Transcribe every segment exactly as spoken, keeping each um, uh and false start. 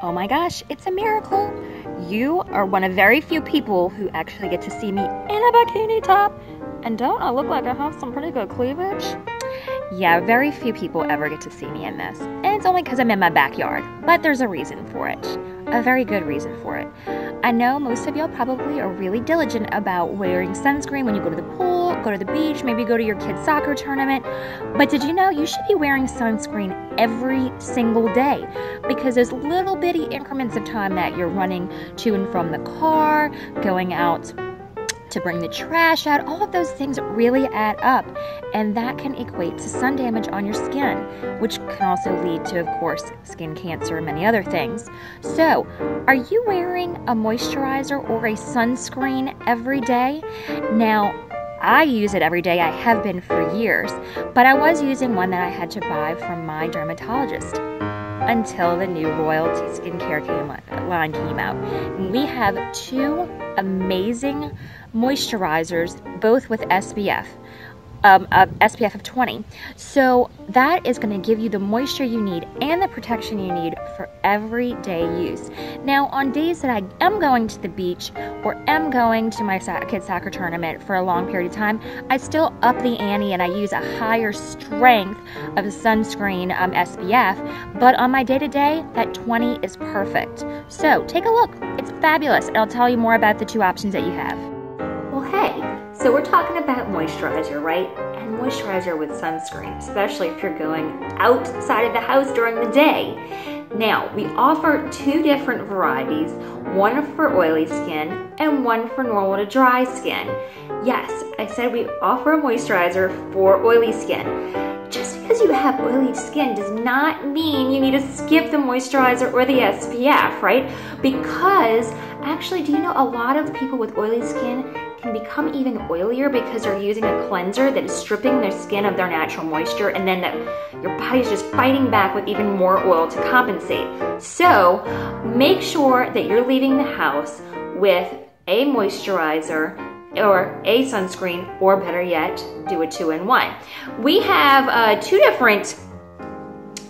Oh my gosh, it's a miracle. You are one of very few people who actually get to see me in a bikini top. And don't I look like I have some pretty good cleavage? Yeah, very few people ever get to see me in this. And it's only because I'm in my backyard. But there's a reason for it. A very good reason for it. I know most of y'all probably are really diligent about wearing sunscreen when you go to the pool, go to the beach, maybe go to your kid's soccer tournament. But did you know you should be wearing sunscreen every single day? Because those little bitty increments of time that you're running to and from the car, going out to bring the trash out, all of those things really add up, and that can equate to sun damage on your skin, which can also lead to, of course, skin cancer and many other things. So, are you wearing a moisturizer or a sunscreen every day? Now, I use it every day. I have been for years, but I was using one that I had to buy from my dermatologist until the new Royalty Skincare came, line came out. And we have two amazing moisturizers, both with S P F, um, uh, S P F of twenty. So that is going to give you the moisture you need and the protection you need for everyday use. Now, on days that I am going to the beach or am going to my kids' soccer tournament for a long period of time, I still up the ante and I use a higher strength of sunscreen, um, S P F, but on my day-to-day, that twenty is perfect. So take a look. It's fabulous, and I'll tell you more about the two options that you have. Well, hey. So we're talking about moisturizer, right? And moisturizer with sunscreen, especially if you're going outside of the house during the day. Now, we offer two different varieties, one for oily skin and one for normal to dry skin. Yes, I said we offer a moisturizer for oily skin. Just because you have oily skin does not mean you need to skip the moisturizer or the S P F, right? Because actually, do you know a lot of people with oily skin can become even oilier because they're using a cleanser that is stripping their skin of their natural moisture, and then that your body's just fighting back with even more oil to compensate. So make sure that you're leaving the house with a moisturizer or a sunscreen, or better yet, do a two-in-one. We have uh, two different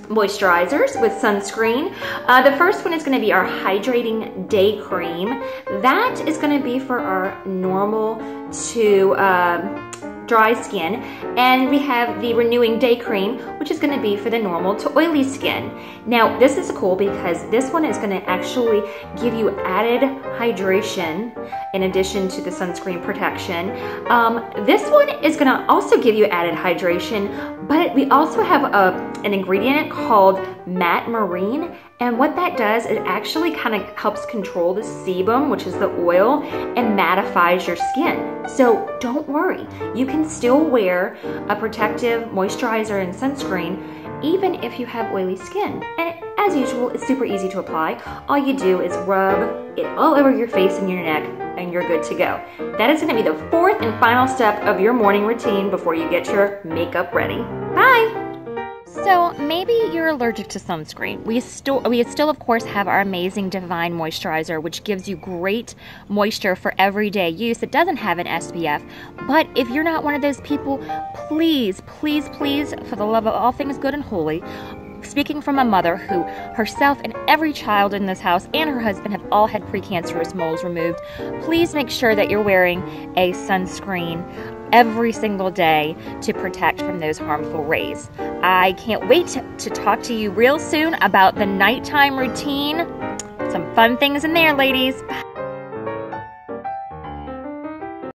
moisturizers with sunscreen. Uh, the first one is going to be our Hydrating Day Cream. That is going to be for our normal to uh, dry skin. And we have the Renewing Day Cream, which is going to be for the normal to oily skin. Now, this is cool because this one is going to actually give you added hydration in addition to the sunscreen protection. Um, this one is going to also give you added hydration, but we also have a, an ingredient called Matte Marine. And what that does, it actually kind of helps control the sebum, which is the oil, and mattifies your skin. So don't worry, you can still wear a protective moisturizer and sunscreen even if you have oily skin. And as usual, it's super easy to apply. All you do is rub it all over your face and your neck, and you're good to go. That is going to be the fourth and final step of your morning routine before you get your makeup ready. Bye! So maybe you're allergic to sunscreen. We still, we still of course have our amazing Divine Moisturizer, which gives you great moisture for everyday use. It doesn't have an S P F, but if you're not one of those people, please, please, please, for the love of all things good and holy, speaking from a mother who herself and every child in this house and her husband have all had precancerous moles removed, please make sure that you're wearing a sunscreen every single day to protect from those harmful rays. I can't wait to, to talk to you real soon about the nighttime routine. Some fun things in there, ladies. Bye.